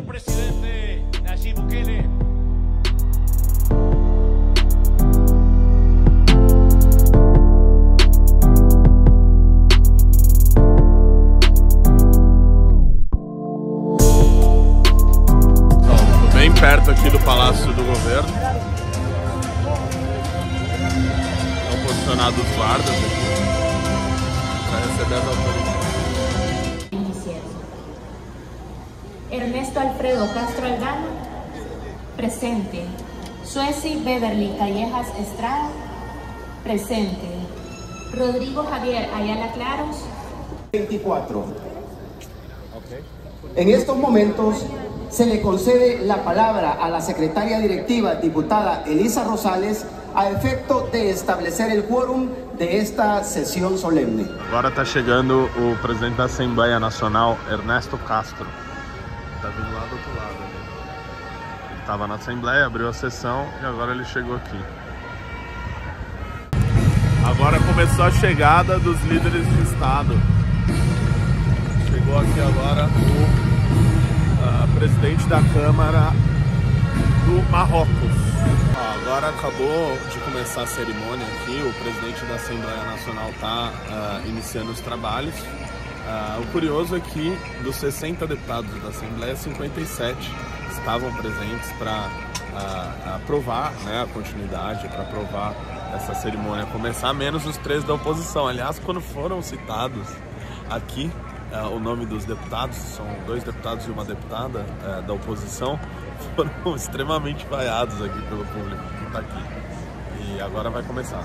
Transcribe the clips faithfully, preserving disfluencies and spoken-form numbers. senhor presidente Nayib Bukele. Estou bem perto aqui do Palácio do Governo. Estão posicionados os guardas aqui para receber as autoridades. Ernesto Alfredo Castro Algano, presente. Sueci Beverly Callejas Estrada, presente. Rodrigo Javier Ayala Claros. veinticuatro. En estos momentos se le concede la palabra a la secretaria directiva, diputada Elisa Rosales, a efecto de estabelecer el quórum de esta sesión solemne. Agora está chegando o presidente da Assembleia Nacional, Ernesto Castro. Tá vindo lá do outro lado, né? Ele tava na Assembleia, abriu a sessão e agora ele chegou aqui. Agora começou a chegada dos líderes de Estado. Chegou aqui agora o uh, presidente da Câmara do Marrocos. Ó, agora acabou de começar a cerimônia aqui, o presidente da Assembleia Nacional tá uh, iniciando os trabalhos. Uh, o curioso é que dos sessenta deputados da Assembleia, cinquenta e sete estavam presentes para uh, aprovar, né, a continuidade, para aprovar essa cerimônia começar, menos os três da oposição. Aliás, quando foram citados aqui uh, o nome dos deputados, são dois deputados e uma deputada uh, da oposição, foram extremamente vaiados aqui pelo público que está aqui. E agora vai começar.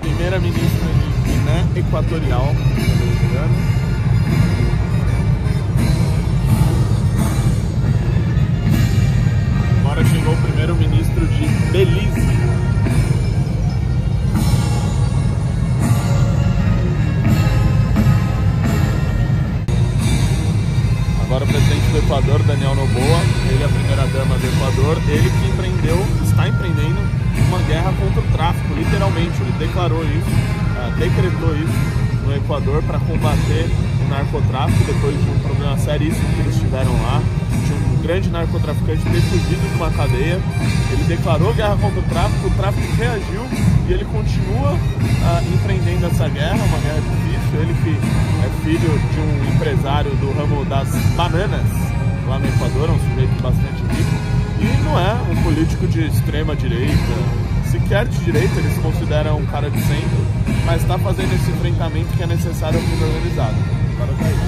Primeira-ministra de Guiné Equatorial, agora chegou o primeiro-ministro de Belize. Agora o presidente do Equador, Daniel Noboa, ele é a primeira-dama do Equador, ele que empreendeu, está empreendendo uma guerra contra o tráfico, literalmente ele declarou isso, uh, decretou isso no Equador para combater o narcotráfico depois de um problema seríssimo que eles tiveram lá, de um grande narcotraficante ter fugido de uma cadeia. Ele declarou guerra contra o tráfico, o tráfico reagiu e ele continua uh, empreendendo essa guerra, uma guerra difícil. Ele que é filho de um empresário do ramo das bananas lá no Equador, é um sujeito bastante rico. E não é um político de extrema direita, sequer de direita, eles consideram um cara de centro, mas está fazendo esse enfrentamento que é necessário ao crime organizado. Agora tá aí.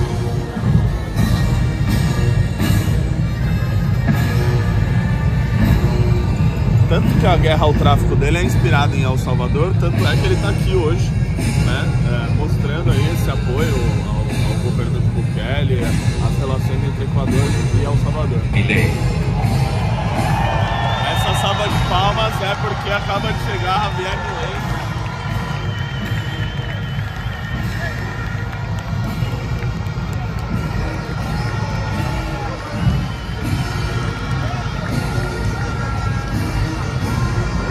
Tanto que a guerra ao tráfico dele é inspirada em El Salvador, tanto é que ele está aqui hoje, né, é, mostrando aí esse apoio ao, ao governo de Bukele, as relações entre Equador e El Salvador. Essa salva de palmas é porque acaba de chegar a Javier Milei.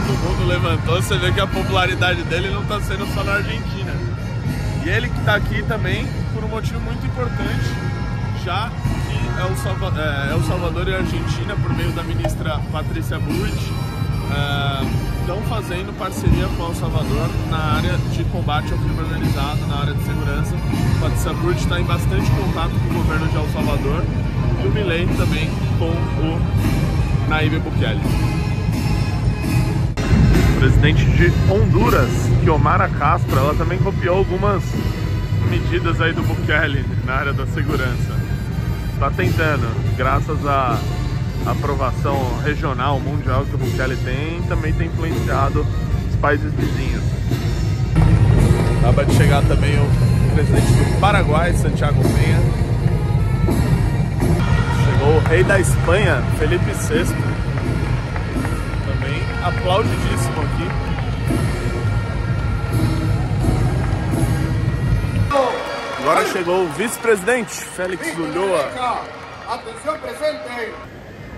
Todo mundo levantou, você vê que a popularidade dele não está sendo só na Argentina. E ele que está aqui também por um motivo muito importante, já que El Salvador e a Argentina, por meio da ministra Patrícia Bullrich, estão fazendo parceria com El Salvador na área de combate ao crime organizado, na área de segurança. Patrícia Bullrich está em bastante contato com o governo de El Salvador e o Milei também com o Nayib Bukele. O presidente de Honduras, Xiomara Castro, ela também copiou algumas medidas aí do Bukele na área da segurança. Está tentando, graças à aprovação regional, mundial que o Bukele tem, também tem influenciado os países vizinhos. Acaba de chegar também o presidente do Paraguai, Santiago Peña. Chegou o rei da Espanha, Felipe sexto. Também aplaudidíssimo aqui. Agora chegou o vice-presidente, Félix Ulloa. Atenção, presente!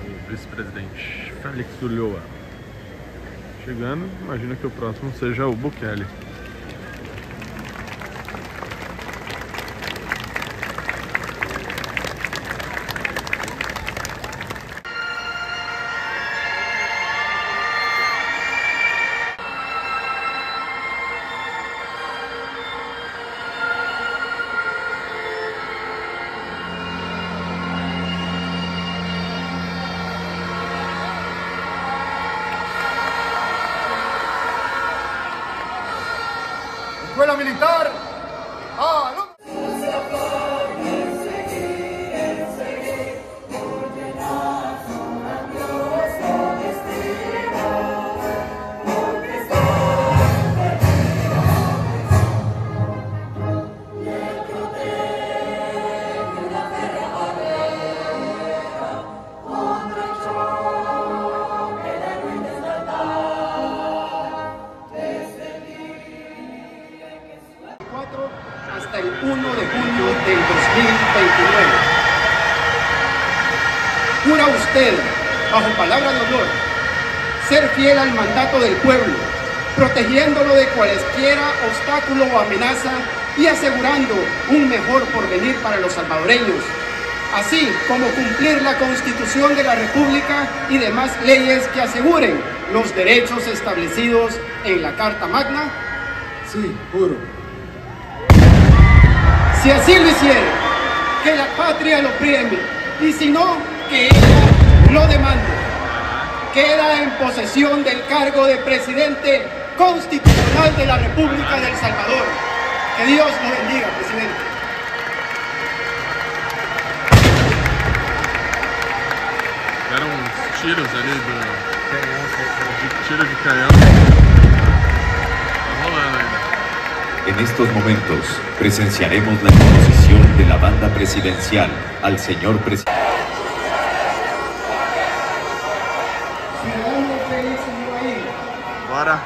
O vice-presidente, Félix Ulloa. chegando. Imagino que o próximo seja o Bukele. Escola militar. Ah, não. Hasta el uno de junio del dos mil veintinueve. Jura usted, bajo palabra de honor, ser fiel al mandato del pueblo, protegiéndolo de cualesquiera obstáculo o amenaza y asegurando un mejor porvenir para los salvadoreños, así como cumplir la Constitución de la República y demás leyes que aseguren los derechos establecidos en la Carta Magna? Sí, juro. Si así lo hiciere, que la patria lo premie, y si no, que ella lo demande. Queda en posesión del cargo de Presidente Constitucional de la República de El Salvador. Que Dios nos bendiga, Presidente. Eram uns tiros ali do... de tiro de canhão. En estos momentos presenciaremos la exposición de la banda presidencial al señor presidente. Bora.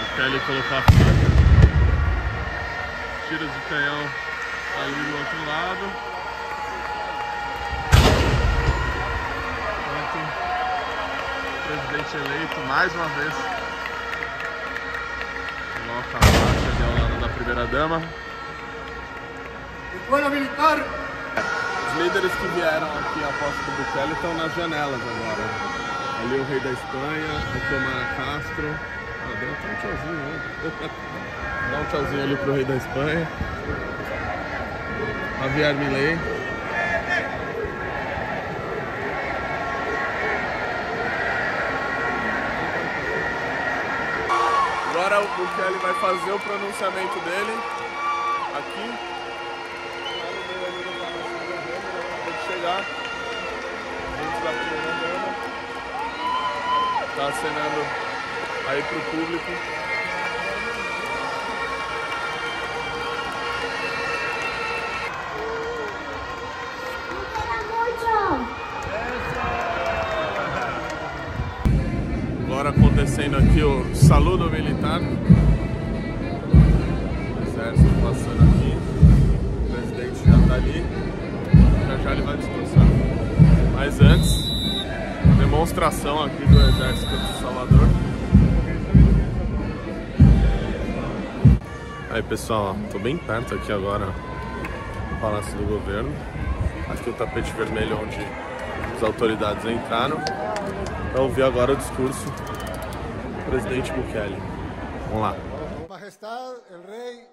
Bukele colocar a faca. Tiros de canhão ali do outro lado. Enquanto o presidente eleito mais uma vez coloca a faixa ali ao lado da primeira-dama. Escola militar! Os líderes que vieram aqui à posse do Bukele estão nas janelas agora. Ali o rei da Espanha, o Xiomara Castro. Ah, deu até um tchauzinho, né? Dá um tchauzinho ali pro rei da Espanha. Javier Milei. Agora o Bukele vai fazer o pronunciamento dele, aqui. Pode chegar dentro da primeira dama. Tá acenando aí pro público. Acontecendo aqui o saludo militar, o exército passando aqui, o presidente já está ali, já já ele vai discursar. Mas antes, demonstração aqui do exército de Salvador. Aí pessoal, tô bem perto aqui agora do Palácio do Governo, aqui o tapete vermelho onde as autoridades entraram. Então ouvir agora o discurso do presidente Bukele. Vamos lá. Majestad, el rey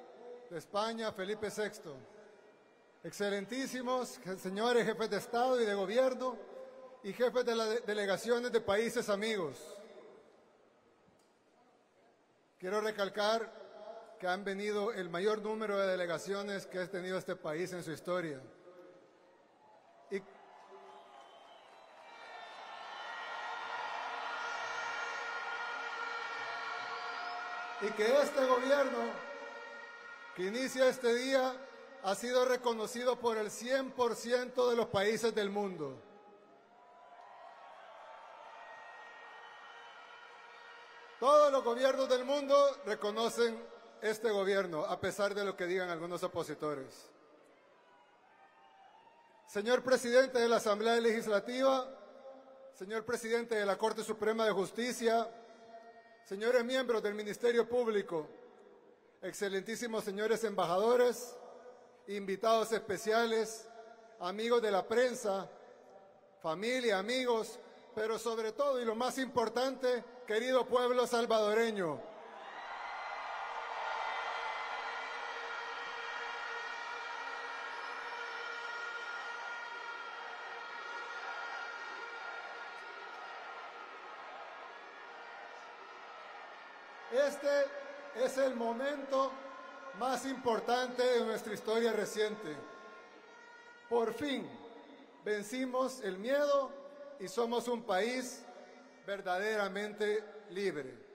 de España, Felipe sexto. Excelentísimos señores jefes de Estado y de Gobierno y jefes de las delegaciones de países amigos. Quiero recalcar que han venido el mayor número de delegaciones que ha tenido este país en su historia. Y Y que este gobierno que inicia este día ha sido reconocido por el cien por ciento de los países del mundo. Todos los gobiernos del mundo reconocen este gobierno, a pesar de lo que digan algunos opositores. Señor Presidente de la Asamblea Legislativa, señor Presidente de la Corte Suprema de Justicia, Señores miembros del Ministerio Público, excelentísimos señores embajadores, invitados especiales, amigos de la prensa, familia, amigos, pero sobre todo y lo más importante, querido pueblo salvadoreño. Este es el momento más importante de nuestra historia reciente. Por fin, vencimos el miedo y somos un país verdaderamente libre.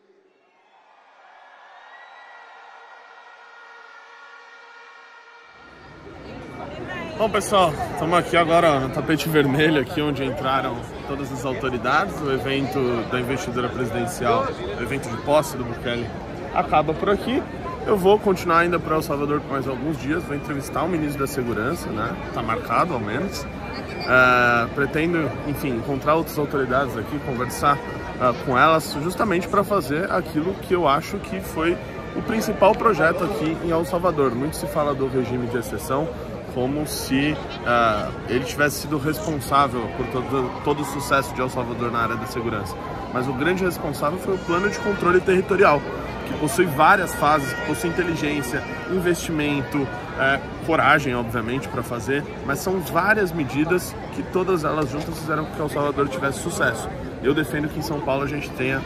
Bom, pessoal, estamos aqui agora no tapete vermelho, aqui onde entraram todas as autoridades. O evento da investidura presidencial, o evento de posse do Bukele, acaba por aqui. Eu vou continuar ainda para El Salvador por mais alguns dias, vou entrevistar o ministro da Segurança, né? Tá marcado, ao menos. Uh, pretendo, enfim, encontrar outras autoridades aqui, conversar uh, com elas, justamente para fazer aquilo que eu acho que foi o principal projeto aqui em El Salvador. Muito se fala do regime de exceção, como se uh, ele tivesse sido responsável por todo, todo o sucesso de El Salvador na área da segurança. Mas o grande responsável foi o plano de controle territorial, que possui várias fases, que possui inteligência, investimento, uh, coragem, obviamente, para fazer, mas são várias medidas que todas elas juntas fizeram com que El Salvador tivesse sucesso. Eu defendo que em São Paulo a gente tenha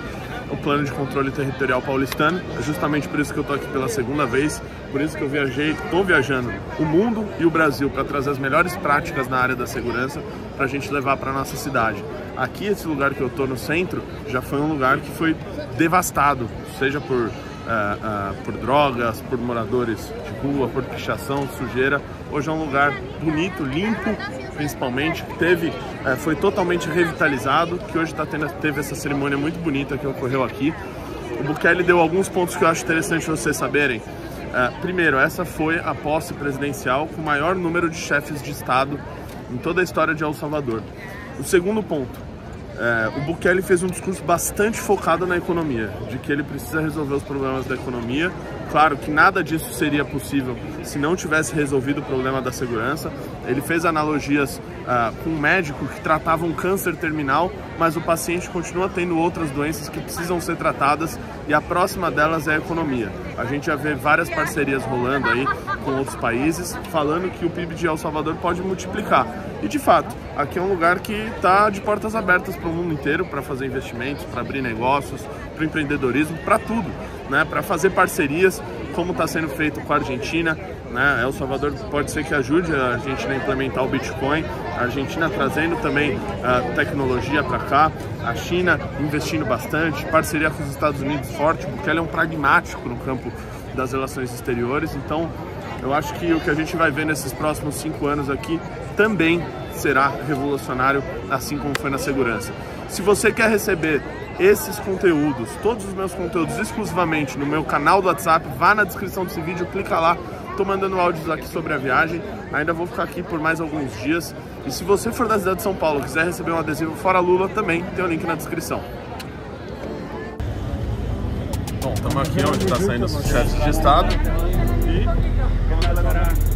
o plano de controle territorial paulistano. É justamente por isso que eu estou aqui pela segunda vez, por isso que eu viajei, estou viajando o mundo e o Brasil para trazer as melhores práticas na área da segurança para a gente levar para a nossa cidade. Aqui, esse lugar que eu estou no centro, já foi um lugar que foi devastado, seja por, uh, uh, por drogas, por moradores de rua, por pichação, sujeira. Hoje é um lugar bonito, limpo, principalmente, que teve, é, foi totalmente revitalizado, que hoje tá tendo, teve essa cerimônia muito bonita que ocorreu aqui. O Bukele deu alguns pontos que eu acho interessante vocês saberem. É, primeiro, essa foi a posse presidencial com o maior número de chefes de Estado em toda a história de El Salvador. O segundo ponto, é, o Bukele fez um discurso bastante focado na economia, de que ele precisa resolver os problemas da economia. Claro que nada disso seria possível se não tivesse resolvido o problema da segurança. Ele fez analogias uh, com um médico que tratava um câncer terminal, mas o paciente continua tendo outras doenças que precisam ser tratadas e a próxima delas é a economia. A gente já vê várias parcerias rolando aí com outros países, falando que o P I B de El Salvador pode multiplicar. E, de fato, aqui é um lugar que está de portas abertas para o mundo inteiro, para fazer investimentos, para abrir negócios, para o empreendedorismo, para tudo, né? Para fazer parcerias, como está sendo feito com a Argentina, né? El Salvador pode ser que ajude a Argentina a implementar o Bitcoin, a Argentina trazendo também uh, tecnologia para cá, a China investindo bastante, parceria com os Estados Unidos forte, porque ela é um pragmático no campo das relações exteriores. Então, eu acho que o que a gente vai ver nesses próximos cinco anos aqui também será revolucionário, assim como foi na segurança. Se você quer receber esses conteúdos, todos os meus conteúdos exclusivamente no meu canal do WhatsApp, vá na descrição desse vídeo, clica lá, tô mandando áudios aqui sobre a viagem, ainda vou ficar aqui por mais alguns dias, e se você for da cidade de São Paulo e quiser receber um adesivo Fora Lula, também tem o link na descrição. Bom, estamos aqui onde está saindo os chefes de Estado, e